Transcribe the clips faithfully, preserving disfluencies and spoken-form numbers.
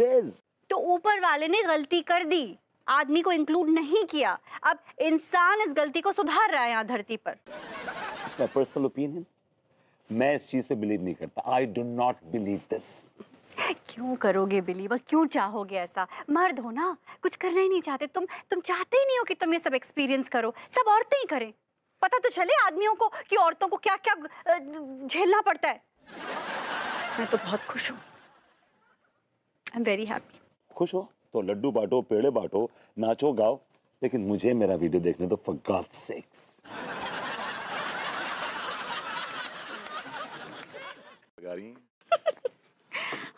तो ऊपर वाले ने गलती कर दी, आदमी को इंक्लूड नहीं किया। अब इंसान इस गलती को सुधार रहा है यहाँ धरती पर। इसका पर्सनल ओपिनियन, मैं इस चीज पे बिलीव नहीं करता। I do not believe this. क्यों करोगे बिलीव और क्यों चाहोगे ऐसा? मर्द हो ना, कुछ करना ही नहीं चाहते। तुम तुम चाहते ही नहीं हो कि तुम ये सब एक्सपीरियंस करो, सब औरतें ही करें। पता तो चले आदमियों को कि औरतों को क्या क्या झेलना पड़ता है। मैं तो बहुत खुश हूँ। I am very happy. खुश हो तो लड्डू बांटो, पेड़े बांटो, नाचो गाओ, लेकिन मुझे मेरा वीडियो देखने दो फॉर गॉड सेक्स।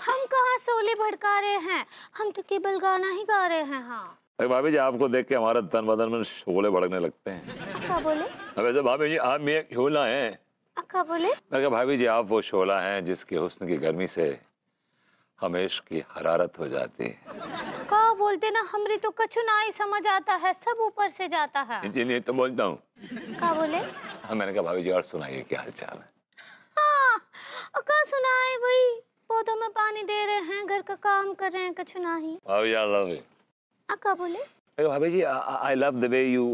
हम कहाँ सोले भड़का रहे हैं, हम तो केवल गाना ही गा रहे हैं। हाँ भाभी जी, आपको देख के हमारा तन बदन में शोले भड़कने लगते हैं। क्या बोले? अबे जब भाभी जी आप में एक शोला है। क्या बोले? मैं कहा भाभी जी आप वो शोला हैं जिसके हुस्न की गर्मी से हमेश की हरारत हो जाती है। क्या बोलते ना, हमरे तो कछु ना ही समझ आता है, सब ऊपर से जाता है। इसीलिए तो बोलता हूँ। क्या बोले? हाँ मैंने कहा भाभी जी और सुनाइए क्या हाल चाल है। हाँ क्या सुनाए, वही पौधों में पानी दे रहे हैं, घर का काम कर रहे हैं, कछु ना ही। भाभी जी लव यू। क्या बोले? भाभी जी I love the way you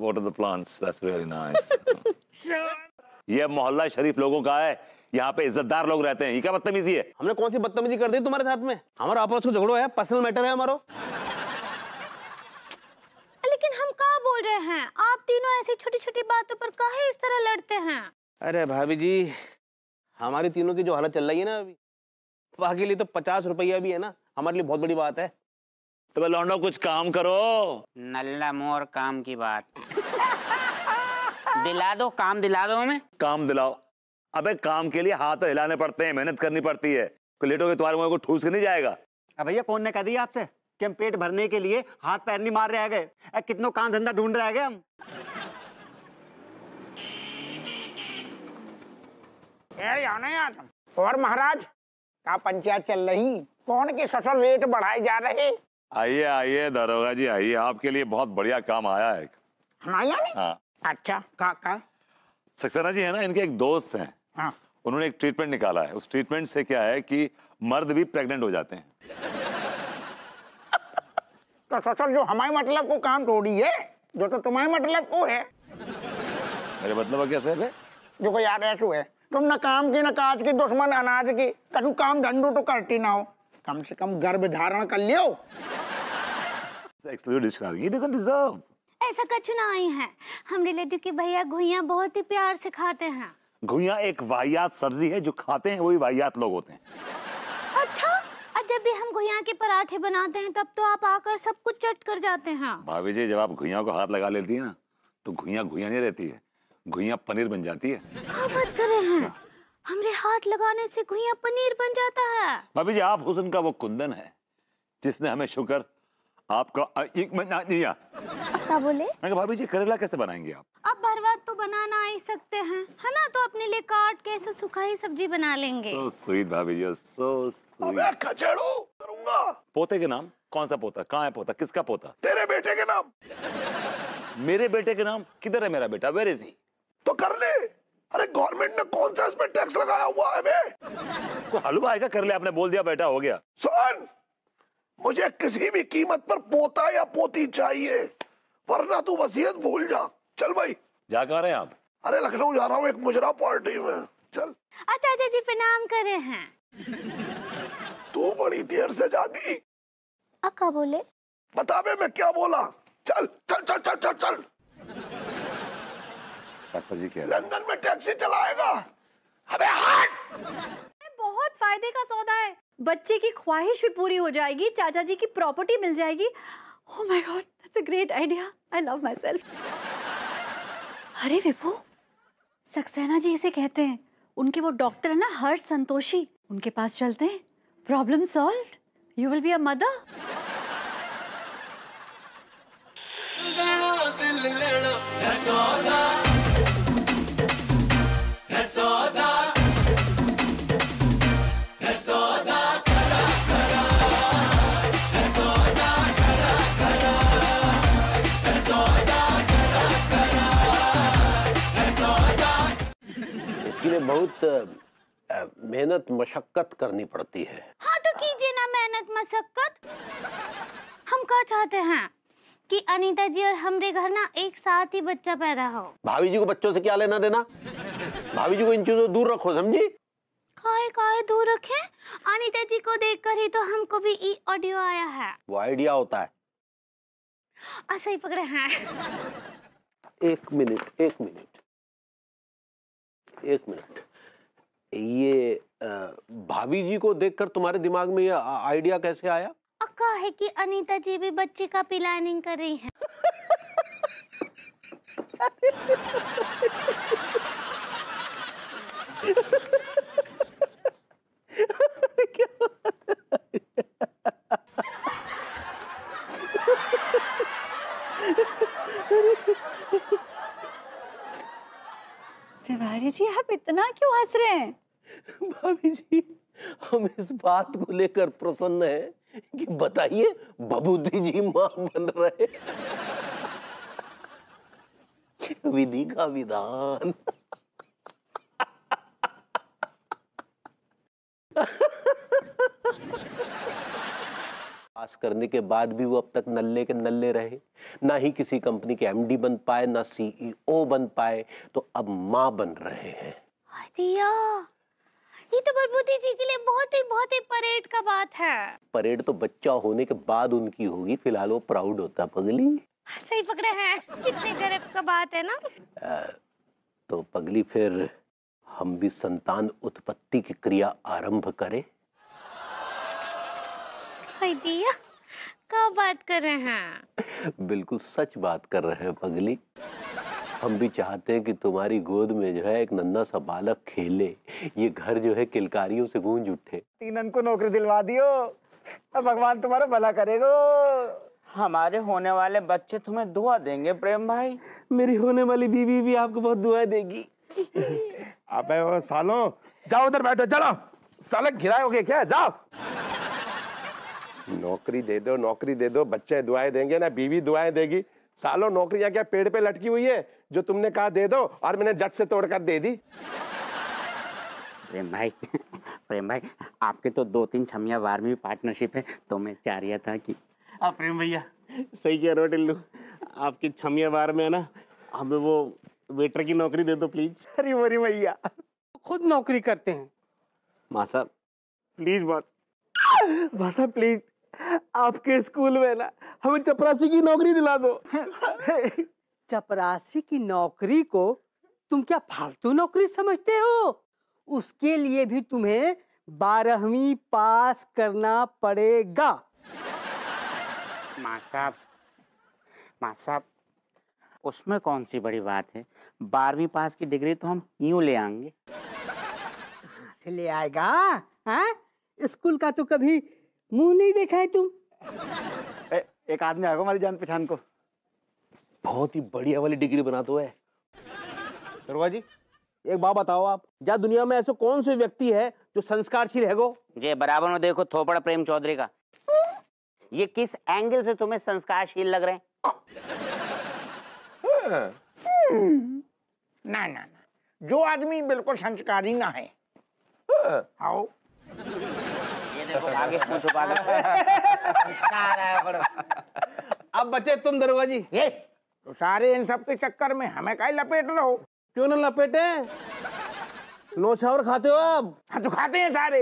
water the plants, that's really nice. ये मोहल्ला शरीफ लोगों का है, यहाँ पे इज्जतदार लोग रहते हैं। ये क्या बदतमीजी है? हमने कौन सी बदतमीजी कर दी तुम्हारे साथ में? हमारा आपस का झगड़ा है, पर्सनल मैटर है हमारा। लेकिन हम क्या बोल रहे हैं? आप तीनों ऐसी छोटी-छोटी बातों पर काहे इस तरह लड़ते हैं? अरे भाभी जी, हमारी तीनों की जो हालत चल रही है ना, अभी बाकी लिए तो पचास रुपया भी है ना, हमारे लिए बहुत बड़ी बात है। तो लौंडो कुछ काम करो। नल्ला मोर काम की बात। दिला दो काम, दिला दो हमें काम, दिलाओ। अबे काम के लिए हाथ तो हिलाने पड़ते हैं, मेहनत करनी पड़ती है। लेटोगे तुम्हारे मुंह को ठूस के नहीं जाएगा। अब भैया कौन ने कह दिया आपसे कि हम पेट भरने के लिए हाथ पैर नहीं मार रहे गए? कितनों काम धंधा ढूंढ रहे गए हम। यार यार और महाराज का पंचायत चल रही, कौन के ससुर रेट बढ़ाए जा रहे। आइए आइए दारोगा जी, आइए, आपके लिए बहुत बढ़िया काम आया है हमारे। अच्छा का सक्सेना जी है ना, इनके एक दोस्त हैं। हाँ। उन्होंने एक ट्रीटमेंट निकाला है, उस ट्रीटमेंट से क्या है कि मर्द भी प्रेग्नेंट हो जाते हैं। तो ससुर जो हमारे मतलब को काम थोड़ी है, जो तो तुम्हारे मतलब को है। मेरे मतलब कैसे है? जो कोई यार ऐसा है, तुम ना काम की ना काज की, दुश्मन अनाज की, कभी काम धंधो तो करती ना हो, कम से कम गर्भ धारण कर लियो। ऐसा कुछ नहीं है, हम रिलेटिव के भैया घुइया बहुत ही प्यार से खाते हैं। घुइया एक वाहियात सब्जी है, जो खाते हैं वही वाहियात लोग होते हैं। अच्छा, जब भी हम घुइया के पराठे बनाते हैं तब तो आप आकर सब कुछ चट कर जाते हैं। भाभी जी जब आप घुइया को हाथ लगा लेती है ना, तो घुइया घुइया नहीं रहती है, घुइया पनीर बन जाती है। क्या बात कर रहे हैं? हमरे हाथ लगाने से घुइया पनीर बन जाता है? भाभी जी आप हुस्न का वो कुंदन है जिसने हमें शुक्र आपका एक महीना दिया। क्या बोले? मैंने कहा भाभी जी करेला कैसे बनाएंगे आप? अब भरवा तो बनाना आ ही सकते हैं, है ना, तो अपने लिए काट के ऐसे सुखाई सब्जी बना लेंगे। So sweet भाभी जी, so sweet। मैं कचड़ू करूंगा। पोते के नाम? कौन सा पोता? कहाँ है पोता? किसका पोता? तेरे बेटे के नाम। मेरे बेटे के नाम? किधर है मेरा बेटा? Where is he? तो कर ले। अरे गवर्नमेंट ने कौन सा इसमें टैक्स लगाया हुआ है बे? कोई हलवा आएगा कर ले, आपने बोल दिया बेटा हो गया। सुन, मुझे किसी भी कीमत पर पोता या पोती चाहिए, वरना तू वसीयत भूल जा। चल भाई। जा कहाँ रहे हैं आप? अरे लखनऊ जा रहा हूँ, एक मुजरा पार्टी में। चल। अच्छा अच्छा जी प्रणाम कर रहे हैं। तू बड़ी देर से जागी। अक्का बोले? बता बे मैं क्या बोला। चल चल चल चल चल चल। चाचा जी क्या? लंदन में टैक्सी चलाएगा। अबे हट। बहुत फायदे का सौदा है, बच्चे की ख्वाहिश भी पूरी हो जाएगी, चाचा जी की प्रॉपर्टी मिल जाएगी। Oh my God, that's a great idea. I love myself. अरे विभू, सक्सेना जी इसे कहते हैं, उनके वो डॉक्टर है ना हर्ष संतोषी, उनके पास चलते हैं। Problem solved, you will be a mother. बहुत मेहनत मशक्कत करनी पड़ती है। हाँ तो कीजिए ना, मैं मेहनत मशक्कत। हम क्या चाहते हैं कि अनीता जी और हमरे घर ना एक साथ ही बच्चा पैदा हो। भाभी जी को बच्चों से क्या लेना देना, भाभी जी को इन चीजों से दूर रखो, समझी? काहे काहे दूर रखें? अनीता जी को देखकर ही तो हमको भी ई ऑडियो आया है। वो आइडिया होता है। ऐसे ही पकड़े हैं। एक मिनट, एक मिनट, एक मिनट। ये भाभी जी को देखकर तुम्हारे दिमाग में ये आइडिया कैसे आया? अक्का है कि अनीता जी भी बच्चे का प्लानिंग कर रही है। तिवारी जी आप इतना क्यों हंस रहे हैं? भाभी जी हम इस बात को लेकर प्रसन्न हैं कि बताइए विभूति जी मां बन रहे। विधि का विधान। पास करने के बाद भी वो अब तक नल्ले के नल्ले रहे, ना ही किसी कंपनी के एमडी बन पाए, ना सीईओ बन पाए, तो अब माँ बन रहे हैं। आदिया ये तो विभूति जी के लिए बहुत ही बहुत ही परेड का बात है। परेड तो बच्चा होने के बाद उनकी होगी, फिलहाल वो प्राउड होता है। पगली सही पकड़े हैं, कितने गर्व का बात है ना। आ, तो पगली फिर हम भी संतान उत्पत्ति की क्रिया आरंभ करें। आइडिया क्या बात कर रहे हैं? बिल्कुल सच बात कर रहे हैं पगली। हम भी चाहते हैं कि तुम्हारी गोद में जो है एक नन्हा सा बालक खेले, ये घर जो है किलकारियों से गूंज उठे। तीनन को नौकरी दिलवा दियो, अब भगवान तुम्हारा भला करेगा। हमारे होने वाले बच्चे तुम्हें दुआ देंगे प्रेम भाई। मेरी होने वाली बीवी भी आपको बहुत दुआ देगी। अबे वो सालों जाओ उधर बैठो, चलो सालक घिराओगे क्या, जाओ। नौकरी दे दो, नौकरी दे दो, बच्चे दुआएं देंगे ना बीवी दुआएं देगी। सालों नौकरियां क्या पेड़ पे लटकी हुई है, जो तुमने कहा दे दो और मैंने झट से तोड़कर दे दी। प्रेम भाई, प्रेम भाई आपके तो दो तीन छमिया बारहवीं पार्टनरशिप है, तो मैं चाह रहा था कि आप प्रेम भैया सही कह रहे हो। टिल्लू आपकी छमिया बार में है ना, हमें वो वेटर की नौकरी दे दो प्लीज। अरे मोरी भैया खुद नौकरी करते हैं। माँ साहब प्लीज, बात माँ साहब प्लीज आपके स्कूल में ना हमें चपरासी की नौकरी दिला दो। चपरासी की नौकरी को तुम क्या फालतू नौकरी समझते हो? उसके लिए भी तुम्हें बारहवीं पास करना पड़ेगा। माँ साहब, माँ साहब उसमें कौन सी बड़ी बात है, बारहवीं पास की डिग्री तो हम यूं ले आएंगे। कहाँ से ले आएगा? हाँ स्कूल का तो कभी मुंह नहीं देखा है तुम। ए, एक आदमी आएगा हमारी जान पहचान को, बहुत ही बढ़िया वाली डिग्री बना तो है। सरवा जी एक बात बताओ आप, जा दुनिया में ऐसे कौन से व्यक्ति है जो संस्कारशील है? गो जे बराबर हो, देखो थोपड़ा प्रेम चौधरी का। ये किस एंगल से तुम्हें संस्कारशील लग रहे हैं? ना ना ना, जो आदमी बिल्कुल संस्कारी ना है। आओ आगे पूछो अब बच्चे तुम दरोगा जी। ये तो सारे इन सब के चक्कर में हमें काहे लपेट रहे हो? क्यों ना लपेटे, नौशावर खाते हो आप? हाँ तो खाते हैं सारे,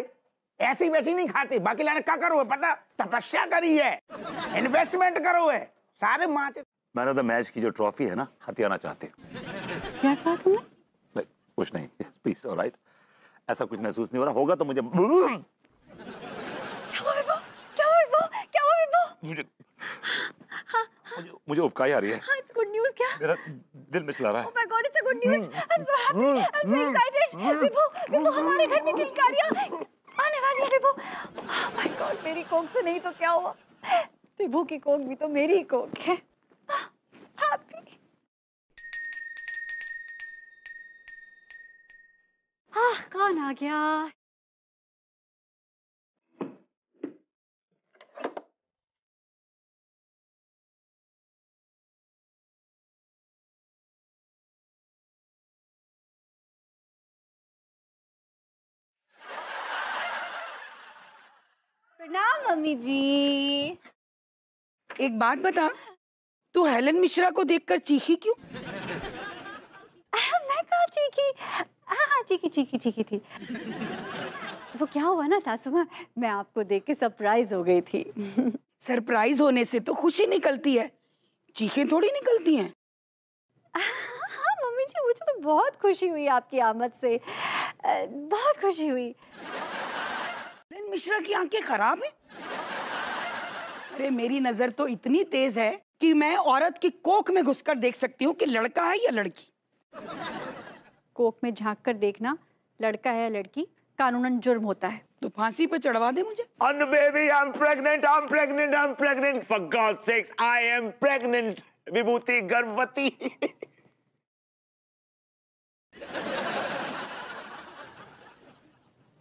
ऐसी वैसी नहीं खाते। बाकी लाने क्या करो है पता, तपस्या करी है, इन्वेस्टमेंट करो है सारे। माचे मैन ऑफ द मैच की जो ट्रॉफी है ना हथियाना चाहते। क्या कहा तुमने? कुछ नहीं प्लीज, ऑलराइट। ऐसा कुछ महसूस नहीं हो रहा होगा तो मुझे। मुझे हाँ, हाँ, मुझे उपकाई आ रही है। हाँ, it's good news क्या? मेरा दिल मिचला रहा है। Oh my God, it's a good news. I'm so happy. I'm so excited. विभू, विभू हमारे घर में किलकारियाँ आने वाली है विभू। Oh my God, मेरी कोक से नहीं तो क्या हुआ? विभू की कोक भी तो मेरी कोक है। Happy. हाँ कौन आ गया? प्रणाम मम्मी जी। एक बात बता, तू हेलन मिश्रा को देखकर चीखी क्यों? मैं कहाँ चीखी? हाँ हाँ चीखी चीखी चीखी थी। वो क्या हुआ ना सासू माँ, मैं आपको देख के सरप्राइज हो गई थी। सरप्राइज होने से तो खुशी निकलती है, चीखें थोड़ी निकलती हैं। हाँ मम्मी जी, मुझे तो बहुत खुशी हुई आपकी आमद से, बहुत खुशी हुई। मिश्रा की आंखें खराब हैं? अरे मेरी नजर तो इतनी तेज है कि मैं औरत की कोख में घुसकर देख सकती हूँ कि लड़का है या लड़की। कोख में झांक कर देखना लड़का है या लड़की कानूनन जुर्म होता है। तो फांसी पे चढ़वा दे मुझे। And baby, I'm pregnant, I'm pregnant, I'm pregnant. For God's sakes, I am pregnant. Vibhuti गर्भवती।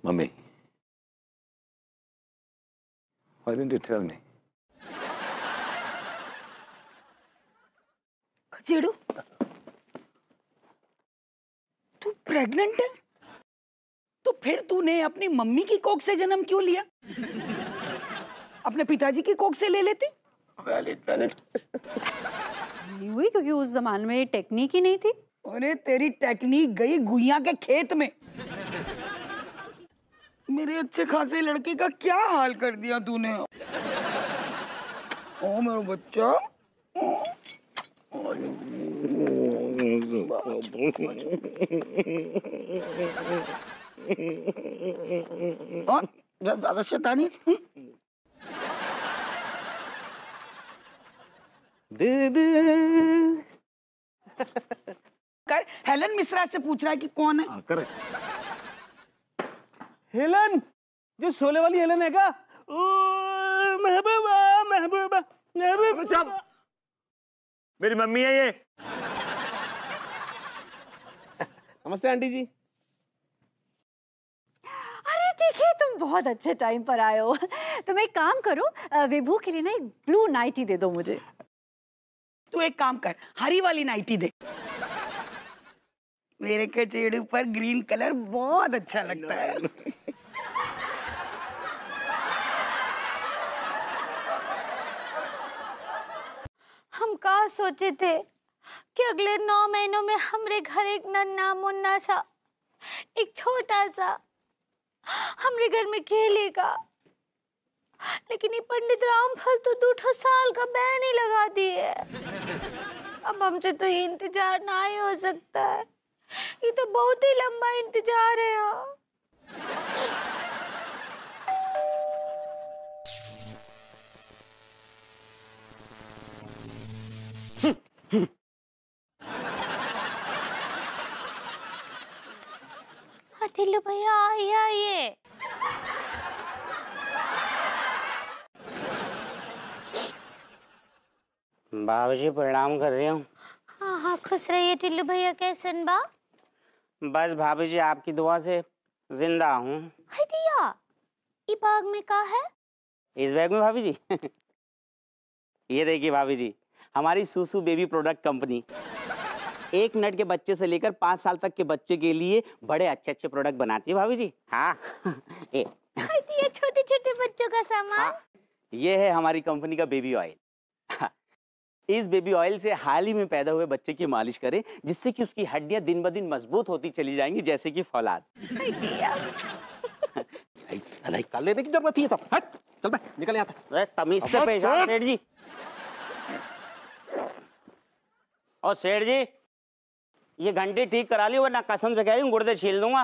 Mummy, why didn't you tell me? Khachedu, तू प्रेग्नेंट है? तो फिर तूने अपनी मम्मी की कोख से जन्म क्यों लिया? अपने पिताजी की कोख से ले लेती? Valid valid. नहीं हुई, क्योंकि उस जमाने में टेक्निक ही नहीं थी। अरे तेरी टेक्निक गई गुइया के खेत में। मेरे अच्छे खासे लड़के का क्या हाल कर दिया तूने। ओ मेरा बच्चा। और ज़्यादा शैतानी। कर हेलन मिश्रा से पूछ रहा है कि कौन है। कर हेलन, जो शोले वाली हेलन है क्या? महबूबा महबूबा महबूबा, मेरी मम्मी है ये। नमस्ते आंटी जी। अरे ठीक है, तुम बहुत अच्छे टाइम पर आए हो। तुम एक काम करो, विभू के लिए ना एक ब्लू नाइटी दे दो मुझे। तू एक काम कर, हरी वाली नाइटी दे। मेरे कचेड़े पर ग्रीन कलर बहुत अच्छा लगता है। हम कहाँ सोचे थे कि अगले नौ महीनों में हमरे घर एक नन्ना मुन्ना सा, एक छोटा सा हमरे घर में खेलेगा, लेकिन ये पंडित रामफल तो दूठो साल का बैन ही लगा दिए। अब हमसे तो ये इंतजार ना ही हो सकता है, ये तो बहुत ही लंबा इंतजार है। टिल्लू भैया आइए आइए। बाबूजी प्रणाम कर रही हूँ। हाँ हाँ खुश रहिए टिल्लू भैया। कैसे बा? बस भाभी जी आपकी दुआ से जिंदा हूँ। इस बैग में क्या है? इस बैग में भाभी जी ये देखिए भाभी जी, हमारी सुसू बेबी प्रोडक्ट कंपनी एक मिनट के बच्चे से लेकर पाँच साल तक के बच्चे के लिए बड़े अच्छे अच्छे प्रोडक्ट बनाती है भाभी जी। हाँ ये छोटे छोटे बच्चों का सामान। हाँ, ये है हमारी कंपनी का बेबी ऑयल। हाँ, इस बेबी ऑयल से हाल ही में पैदा हुए बच्चे की मालिश करें, जिससे कि उसकी हड्डियां दिन ब दिन मजबूत होती चली जाएंगी, जैसे कि फौलाद। निकाल देने की जरूरत ही है, तब चल भाई निकल यहाँ से। तमीज से पेशाब सेठ जी। और सेठ जी ये घंटी ठीक करा ली, वरना कसम से कह रही हूँ गुर्दे छील दूंगा।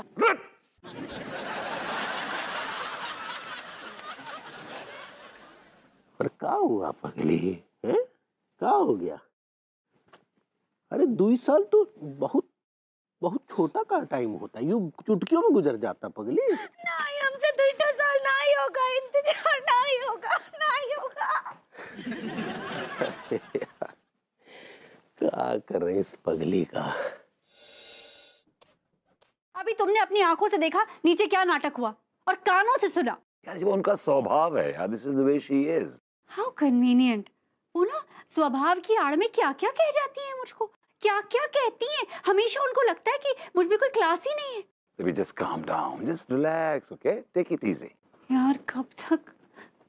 पर क्या हुआ पगली, क्या हो गया? अरे दो साल तो बहुत बहुत छोटा का टाइम होता है, यू चुटकियों में गुजर जाता पगली। नहीं, हमसे दो साल ना ही होगा, इंतजार ना ही होगा, ना ही होगा। क्या कर रहे इस पगली का? अभी तुमने अपनी आंखों से देखा नीचे क्या नाटक हुआ, और कानों से सुना। यार वो उनका स्वभाव है यार, this is the way she is. How convenient. वो ना स्वभाव की आड़ में क्या क्या कह जाती है, मुझको क्या क्या कहती है। हमेशा उनको लगता है कि मुझ में कोई क्लास ही नहीं है। Just calm down, just relax, okay? Take it easy. यार कब तक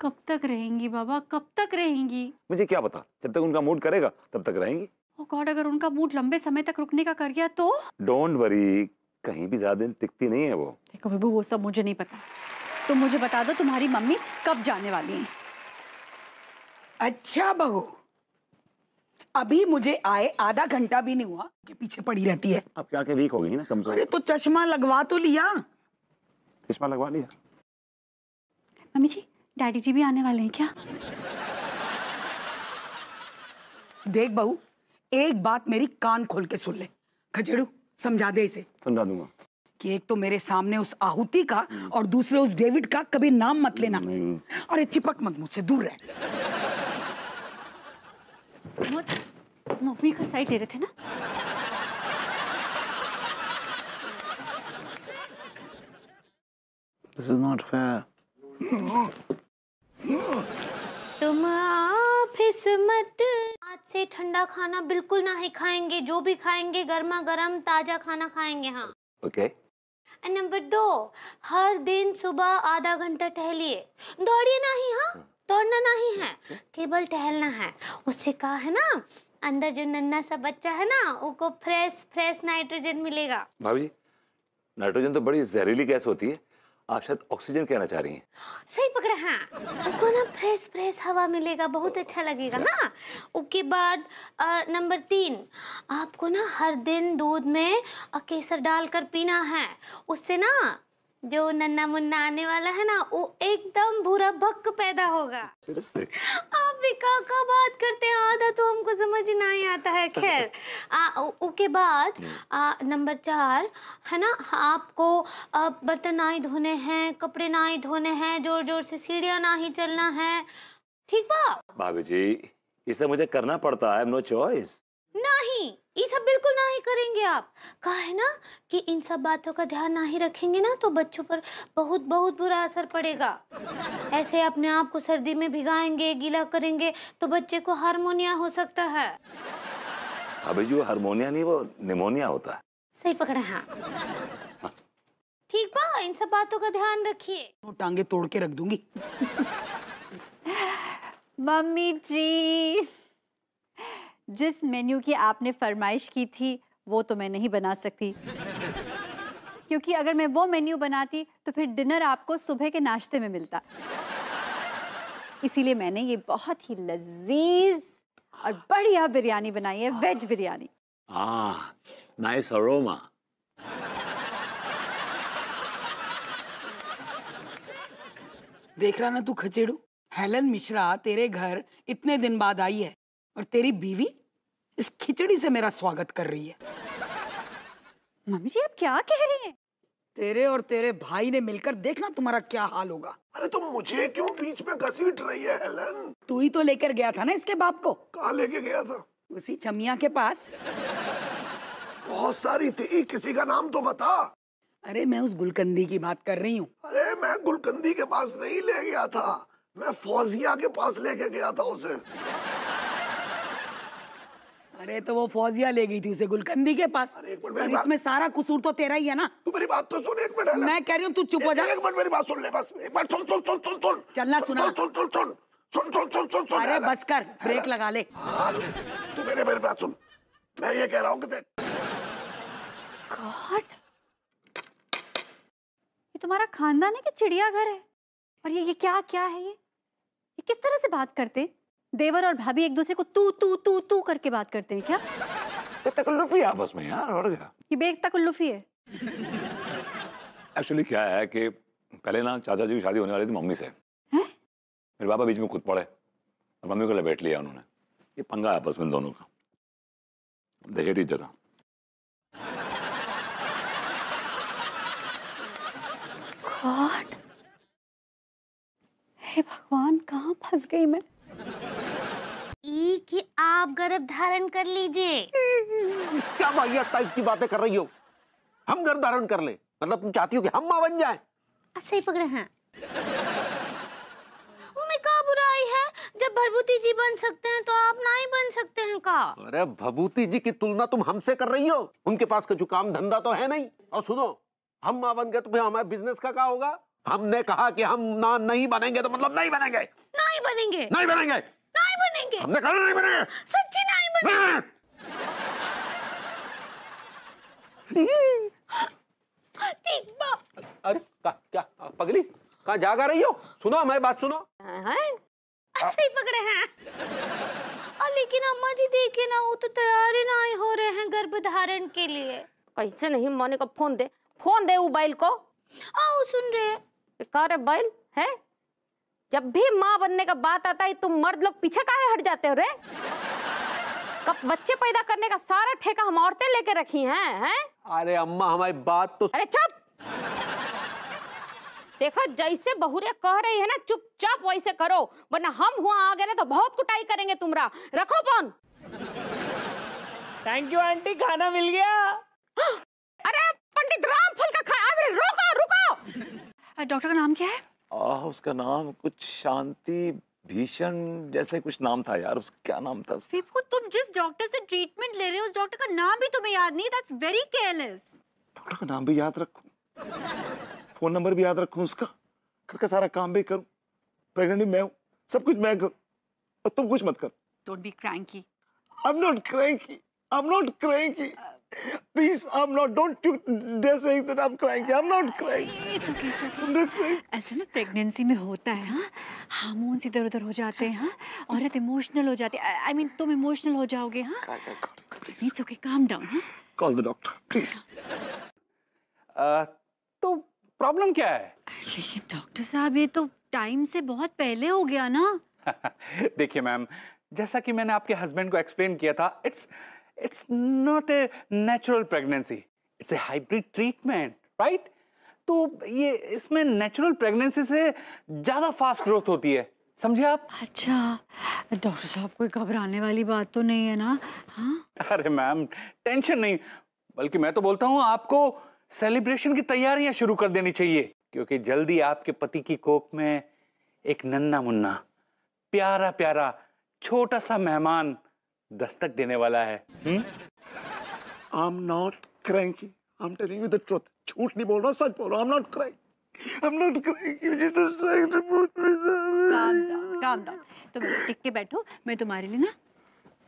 कब तक रहेंगी बाबा, कब तक रहेंगी? मुझे क्या पता, जब तक उनका मूड करेगा तब तक रहेंगी। ओ गॉड, अगर उनका मूड लंबे समय तक रुकने का कर गया तो? डोंट वरी, कहीं भी ज्यादा दिन टिकती नहीं है वो। देखो विभू, वो सब मुझे नहीं पता, तुम मुझे बता दो तुम्हारी मम्मी कब जाने वाली है। अच्छा बहू, अभी मुझे आए आधा घंटा भी नहीं हुआ कि पीछे पड़ी रहती है। अब क्या के वीक हो गई ना, कमजोर। अरे तो चश्मा लगवा तो लिया। चश्मा लगवा लिया। मम्मी जी, डैडी जी भी आने वाले हैं क्या? देख बहू, एक बात मेरी कान खोल के सुन ले। खजड़ू, समझा दे इसे। समझा दूंगा। कि एक तो मेरे सामने उस आहुति का और दूसरे उस डेविड का कभी नाम मत लेना। अरे चिपक मत मुझसे, दूर रह। मम्मी का साइड ले रहे थे ना? This is not fair. तुम ऑफिस मत, आज से ठंडा खाना बिल्कुल ना ही खाएंगे, जो भी खाएंगे गर्मा गर्म ताजा खाना खाएंगे। हाँ ओके। एंड नंबर दो, हर दिन सुबह आधा घंटा टहलिए, दौड़िए ना ही। हाँ, दौड़ना नहीं है, केवल टहलना है। उससे कहा है ना, अंदर जो नन्ना सा बच्चा है ना, उसको फ्रेश फ्रेश नाइट्रोजन मिलेगा। भाभी जी, नाइट्रोजन तो बड़ी जहरीली गैस होती है, आप शायद ऑक्सीजन कहना चाह रही हैं। सही पकड़ा है। उनको ना फ्रेश फ्रेश हवा मिलेगा, बहुत अच्छा लगेगा। हाँ, उसके बाद नंबर तीन, आपको ना हर दिन दूध में केसर डालकर पीना है। उससे ना जो नन्ना मुन्ना आने वाला है ना, वो एकदम भूरा भक्क पैदा होगा। आप भी का का बात करते हैं, आधा तो हमको समझ नहीं आता है। खैर, उसके बाद नंबर चार है ना, आपको बर्तन ना ही धोने हैं, कपड़े ना ही धोने हैं, जोर जोर से सीढ़ियां ना ही चलना है। ठीक बा भाभी जी, इसे मुझे करना पड़ता है, नो चॉइस। नहीं, ये सब बिल्कुल ना ही करेंगे आप। कहा है ना कि इन सब बातों का ध्यान ना ही रखेंगे ना, तो बच्चों पर बहुत बहुत बुरा असर पड़ेगा। ऐसे अपने आप को सर्दी में भिगाएंगे, गीला करेंगे, तो बच्चे को हार्मोनिया हो सकता है। अबे जो हार्मोनिया नहीं, वो निमोनिया होता है। सही पकड़ा। हाँ ठीक बा, इन सब बातों का ध्यान रखिए। टांगे तोड़ के रख दूंगी। मम्मी जी, जिस मेन्यू की आपने फरमाइश की थी वो तो मैं नहीं बना सकती, क्योंकि अगर मैं वो मेन्यू बनाती तो फिर डिनर आपको सुबह के नाश्ते में मिलता। इसीलिए मैंने ये बहुत ही लजीज और बढ़िया बिरयानी बनाई है, veg biryani. Ah, nice aroma. देख रहा ना तू खचेड़ू, हेलन मिश्रा तेरे घर इतने दिन बाद आई है और तेरी बीवी इस खिचड़ी से मेरा स्वागत कर रही है। मम्मी जी, आप क्या कह रही हैं? तेरे और तेरे भाई ने मिलकर देखना तुम्हारा क्या हाल होगा। अरे तुम तो मुझे क्यों बीच में घसीट रही है हेलन? तू ही तो लेकर गया था ना इसके बाप को। कहाँ लेके गया था? उसी छमिया के पास। बहुत सारी थी, किसी का नाम तो बता। अरे मैं उस गुलकंदी की बात कर रही हूँ। अरे मैं गुलकंदी के पास नहीं ले गया था, मैं फौजिया के पास लेके गया था उसे। अरे तो वो फौजिया ले गई थी उसे गुलकंदी के पास। अरे एक मिनट, इसमें सारा कसूर तो तेरा ही है ना। तू मेरी बात तो सुन, एक मिनट। मैं कह रही हूँ तू चुप हो जा। एक मिनट मेरी बात सुन ले, बस एक बार सुन सुन सुन सुन सुन चलना सुना सुन सुन सुन सुन सुन सुन सुन अरे बस कर, ब्रेक लगा ले। तू मेरे मेरी बात सुन, मैं ये कह रहा हूँ कि देख गॉड, ये तुम्हारा खानदान है कि चिड़ियाघर है? और ये ये क्या क्या है, ये ये किस तरह से बात करते? देवर और भाभी एक दूसरे को तू तू तू तू करके बात करते हैं क्या? तकल्लुफी आपस में यार, और क्या ये बेक तकल्लुफी है। एक्चुअली क्या है कि पहले ना चाचा जी की शादी होने वाली थी मम्मी से, है? मेरे पापा बीच में खुद पड़े और मम्मी को लपेट लिया उन्होंने। ये पंगा आपस में दोनों का, देखे ठीक जरा। हे भगवान, कहाँ फंस गई मैं? कि आप गर्भ धारण कर लीजिए। क्या भैया टाइप की बातें कर रही हो? हम गर्भ धारण कर ले मतलब तुम चाहती हो कि हम मां बन जाएं? सही पकड़े हैं। उनमें क्या बुराई है? जब भभूति जी बन सकते हैं तो आप नहीं बन सकते हैं का? अरे भभूति जी की तुलना तुम हमसे कर रही हो, उनके पास कुछ काम धंधा तो है नहीं। और सुनो, हम मां बन गए तो फिर हमारे बिजनेस का क्या होगा? हमने कहा कि हम ना नहीं बनेंगे तो मतलब नहीं बनेंगे नहीं बनेंगे नहीं बनेंगे नहीं बनेंगे हमने कहा नहीं बनेंगे सच्ची नहीं बनेंगे। ठीक बाप। अरे क्या क्या पगली कहाँ जागा रही हो? सुनो मैं बात सुनो। ऐसे ही पकड़े हैं। और लेकिन अम्मा जी देखिए ना वो तो तैयार ही नहीं हो रहे हैं गर्भधारण के लिए। कैसे नहीं माने का फोन दे फोन दे मोबाइल को। आओ सुन रहे बेकार बैल है। जब भी माँ बनने का बात आता है तुम मर्द लोग पीछे काहे हट जाते हो रे? कब बच्चे पैदा करने का सारा ठेका हम औरतें लेके रखी हैं हैं? अरे अम्मा हमारी बात तो। अरे चुप। देखो जैसे बहुरे कह रही है ना चुपचाप वैसे करो वरना हम हुआ आ गए ना तो बहुत कुटाई करेंगे तुम्हारा। रखो फोन। थैंक यू आंटी खाना मिल गया। अरे पंडित रामफल का खाया। अरे रुको रुको डॉक्टर का नाम क्या है? आह उसका नाम कुछ शांति भीषण जैसे कुछ नाम था यार उसका क्या नाम था? विभू तुम जिस डॉक्टर से ट्रीटमेंट ले रहे हो उस डॉक्टर का नाम भी तुम्हें याद नहीं। That's very careless. डॉक्टर का नाम भी याद रखूं फोन नंबर भी याद रखूं उसका घर का सारा काम भी करूं प्रेग्नेंट मैं हूं सब कुछ मैं करूं और तुम कुछ मत करो। Don't be cranky. I am not cranky. I am not cranky. Please, I'm not. Don't you dare saying that I'm crying. I'm not crying. It's okay, it's okay. I'm not crying. ऐसा ना pregnancy में होता है हाँ hormones इधर उधर हो जाते हैं हाँ औरत इमोशनल हो जाती है। I mean तुम इमोशनल हो जाओगे हाँ। It's okay, calm down हाँ। Call the doctor, please. आह तो प्रॉब्लम क्या है? लेकिन डॉक्टर साहब ये तो टाइम से बहुत पहले हो गया ना। देखिए मैम जैसा कि मैंने आपके हस्बैंड को एक्सप्लेन किया था it's It's not a natural pregnancy. It's a hybrid treatment, right? तो ये इसमें natural pregnancy से ज़्यादा fast growth होती है, समझे आप? अच्छा, डॉक्टर साहब कोई घबराने वाली बात तो नहीं है ना? हाँ? अरे मैम, tension नहीं, बल्कि मैं तो बोलता हूँ आपको celebration की तैयारियाँ शुरू कर देनी चाहिए, क्योंकि जल्दी आपके पति की कोख में एक नन्ना मुन्ना, प्यारा प्यारा, छोटा सा मेहमान दस्तक देने वाला है। I'm not cranky. I'm telling you the truth. झूठ नहीं बोल रहा, सच बोल रहा। I'm not cranky. I'm not cranky. You just trying to put me down. Calm down, calm down. तुम टिक के बैठो। मैं तुम्हारे लिए ना,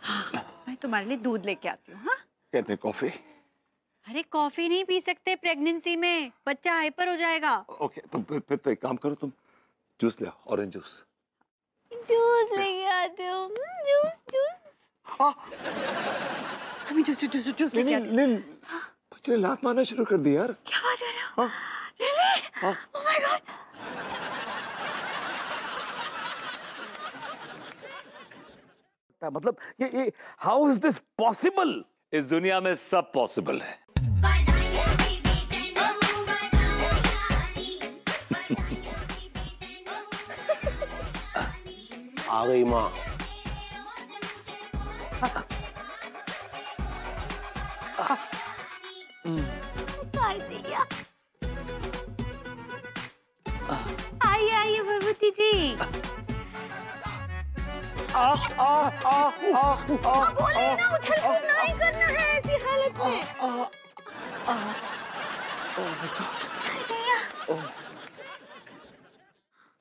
हाँ, मैं तुम्हारे लिए दूध लेके आती हूँ, हाँ? कहते कॉफी? अरे कॉफी नहीं पी सकते प्रेगनेंसी में, बच्चा हाइपर हो जाएगा। ओके, तुम फिर तो एक काम करो, तुम जूस ले, ऑरेंज जूस। जूस लेके आती हूँ, जूस जूस। हाँ हमें जूस जूस जूस लेके आते हैं। बच्चे लात मारना शुरू कर दी यार। क्या बात कर रहे हो? रियली? Oh my God. मतलब ये ये हाउ इज दिस पॉसिबल? इस दुनिया में सब पॉसिबल है। आ गई माँ। आइए आइए विभूति जी। आ आ आ आ आ बोले ना उछल कूद नहीं करना है ऐसी हालत में।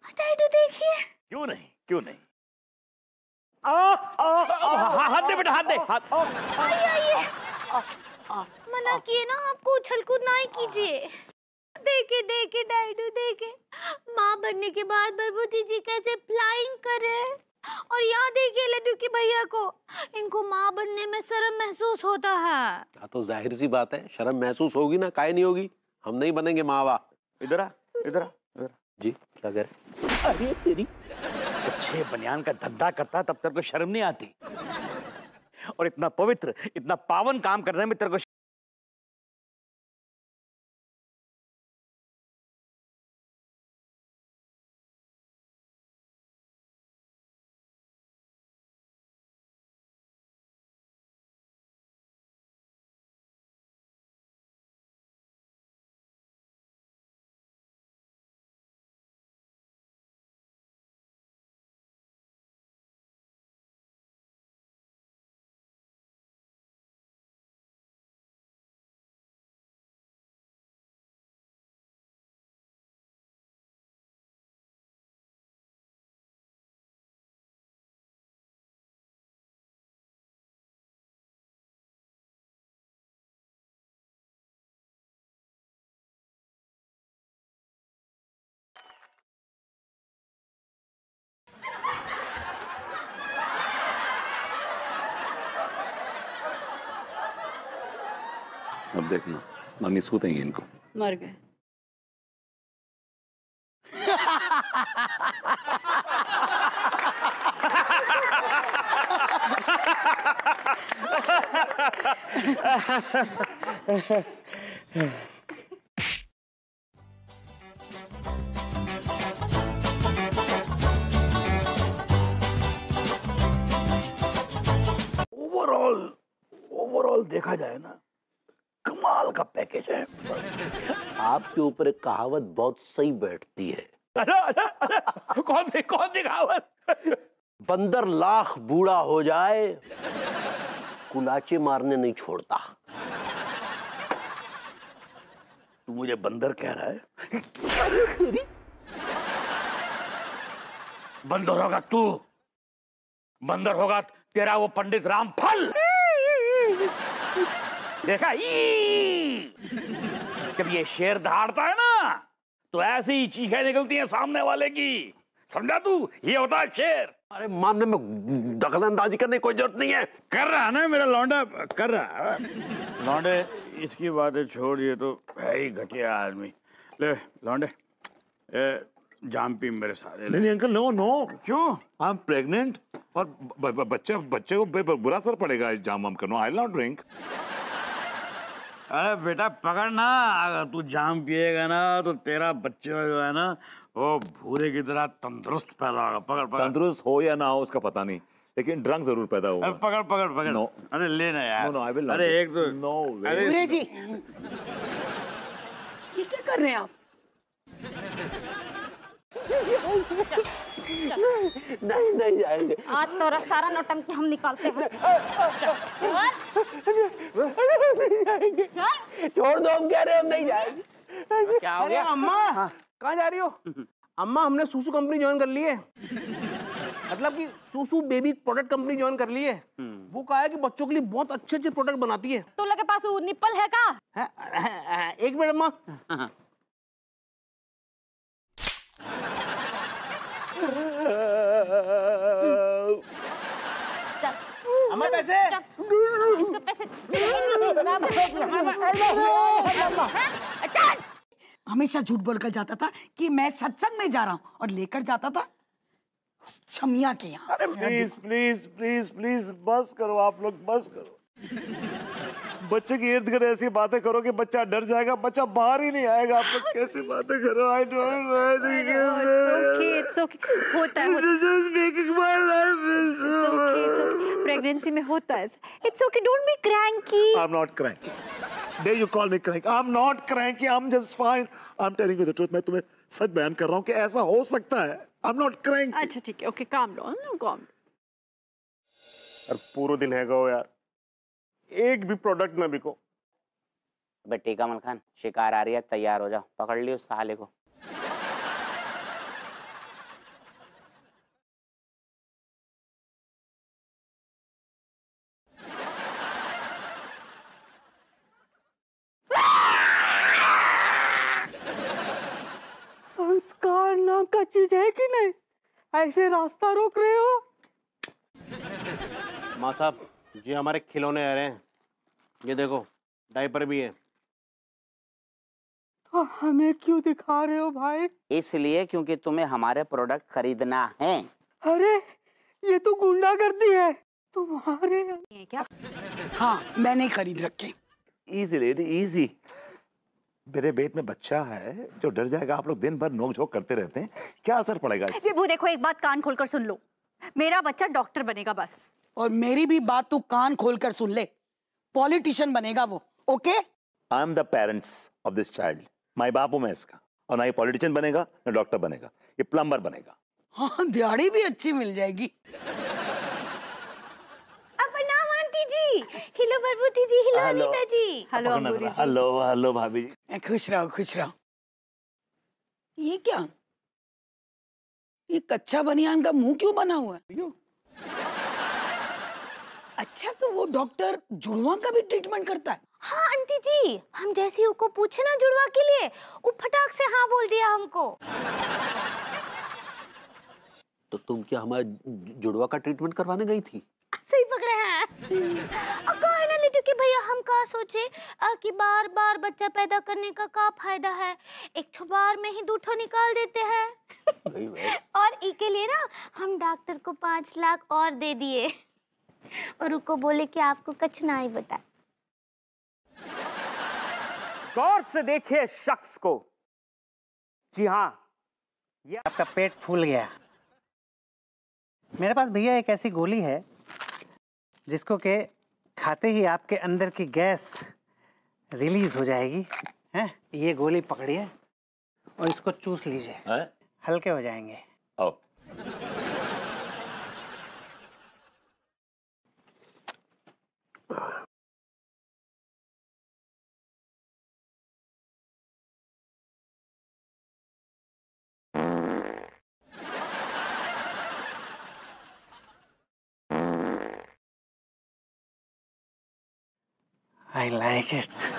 हटाए तो देखिए। क्यों नहीं क्यों नहीं? हाथ दे बेटा हाथ दे हाथ। आइए आइए। मना किए ना आपको उछल कूद नहीं कीजिए। देखे देखे डाइडू देखे माँ बनने के बाद विभूति जी कैसे फ्लाइंग कर रहे हैं और यहाँ देखिए लड्डू की भैया को इनको माँ बनने में शर्म महसूस होता है। तो जाहिर सी बात है शर्म महसूस होगी ना काहे नहीं होगी। हम नहीं बनेंगे माँ बाप। इधर आ इधर आ इधर जी क्या कर अरे तेरी अच्छे बनियान का धंधा करता तब तेरे को शर्म नहीं आती और इतना पवित्र इतना पावन काम करने में तेरे को अब देखना मम्मी सूते ही इनको मर गए। ओवरऑल ओवरऑल देखा जाए ना कमाल का पैकेज है। आपके ऊपर एक कहावत बहुत सही बैठती है। अरे अरे अरे कौन सी कौन सी कहावत? बंदर लाख बूढ़ा हो जाए कुलाचे मारने नहीं छोड़ता। तू मुझे बंदर कह रहा है? बंदर होगा तू, बंदर होगा तेरा वो पंडित रामफल। देखा जब ये शेर दहाड़ता है ना तो ऐसी ही चीखें निकलती हैं सामने वाले की, समझा तू? ये होता है शेर। अरे मामले में दखलंदाजी करने की कोई जरूरत नहीं है। कर रहा है ना मेरा लौंडा, कर रहा है लौंडे। इसकी बातें छोड़िए तो है ही घटिया आदमी। ले लौंडे जाम पी मेरे सारे। नहीं नहीं अंकल, नो नो। क्यों? आई एम प्रेग्नेंट और बच्चे बच्चे को बुरा असर पड़ेगा जाम वाम करना। I not drink. अरे बेटा पकड़ना, अगर तू जाम पिएगा ना तो तेरा बच्चा जो है ना वो भूरे की तरह तंदुरुस्त पैदा होगा। पकड़ पकड़। तंदुरुस्त हो या ना हो उसका पता नहीं, लेकिन ड्रंक जरूर पैदा होगा। अरे पकड़ पकड़ पकड़। no. अरे लेना यार। no, no, I will not. अरे एक तो नो no अरे जी ये क्या कर रहे हैं आप? नहीं नहीं जाएंगे। आज तो सारा नौटंकी हम निकालते हैं। नहीं जाएंगे। छोड़ दो, हम कह रहे हम नहीं जाएंगे। क्या हो गया? अरे अम्मा कहाँ जा रही हो? अम्मा हमने सुसू कंपनी ज्वाइन कर ली है। मतलब कि Susu baby product company join कर ली है। वो कहा है कि बच्चों के लिए बहुत अच्छे अच्छे प्रोडक्ट बनाती है। तुल्लू के पास निप्पल है का? एक मिनट अम्मा। अम्मा पैसे इसको पैसे हमेशा झूठ बोलकर जाता था कि मैं सत्संग में जा रहा हूँ और लेकर जाता था शमिया के यहाँ। अरे प्लीज प्लीज प्लीज प्लीज बस करो आप लोग, बस करो। बच्चे के इर्द गिर्द ऐसी बातें करो कि बच्चा डर जाएगा, बच्चा बाहर ही नहीं आएगा। आप लोग कैसी बातें करो? आई डोंट प्रेगनेंसी में होता है। It's okay, don't be cranky. I am not cranky. They you call me cranky? I am not cranky, I am just fine. I am telling you the truth. मैं तुम्हें सच बयान कर रहा हूं कि ऐसा हो सकता है। I am not cranky. अच्छा ठीक है, ओके काम लो नो काम। और पूरा दिन है गो यार, एक भी प्रोडक्ट ना बिको। अबे टीका मल खान शिकार आ रही है, तैयार हो जाओ। पकड़ लियो साले को। का चीज है कि नहीं? ऐसे रास्ता रोक रहे हो? माँ साहब जी हमारे खिलौने आ रहे हैं, ये देखो डायपर भी है। तो हमें क्यों दिखा रहे हो भाई? इसलिए क्योंकि तुम्हें हमारे प्रोडक्ट खरीदना है। अरे ये तो गुंडागर्दी है तुम्हारे। ये क्या? हाँ मैंने खरीद रखे। Easy lady easy. मेरे पेट में बच्चा है जो डर जाएगा। आप लोग दिन भर नोकझोंक करते रहते हैं, क्या असर पड़ेगा? विभू देखो एक बात कान खोलकर सुन लो, मेरा बच्चा डॉक्टर बनेगा बस। और मेरी भी बात तू कान खोलकर सुन ले, पॉलिटिशियन बनेगा वो। Okay I am the parents of this child. माई बाप हूं मैं इसका। और ना ये पॉलिटिशियन बनेगा ना डॉक्टर बनेगा, ये प्लम्बर बनेगा। हाँ दिहाड़ी भी अच्छी मिल जाएगी। Hello Vibhuti ji, hello Anita ji, hello Angoori ji, hello hello भाभी जी। खुश रहो खुश रहो। ये क्या? ये कच्चा बनियान का मुंह क्यों बना हुआ है? अच्छा तो वो डॉक्टर जुड़वा का भी ट्रीटमेंट करता है? हाँ आंटी जी, हम जैसे उसको पूछे ना जुड़वा के लिए वो फटाक से हाँ बोल दिया हमको। तो तुम क्या हमारे जुड़वा का ट्रीटमेंट करवाने गई थी? सही पकड़े हैं। और कोई ना क्योंकि भैया हम कहाँ सोचे कि बार बार बच्चा पैदा करने का क्या फायदा है, एक ठो बार में ही दूठो निकाल देते हैं। और इसके लिए ना हम डॉक्टर को पाँच लाख और दे दिए और उनको बोले कि आपको कुछ ना ही बता। गौर से देखिए शख्स को। जी हाँ, ये आपका पेट फूल गया। मेरे पास भैया एक ऐसी गोली है जिसको के खाते ही आपके अंदर की गैस रिलीज हो जाएगी। हैं, ये गोली पकड़िए और इसको चूस लीजिए, हल्के हो जाएंगे। आओ। I like it.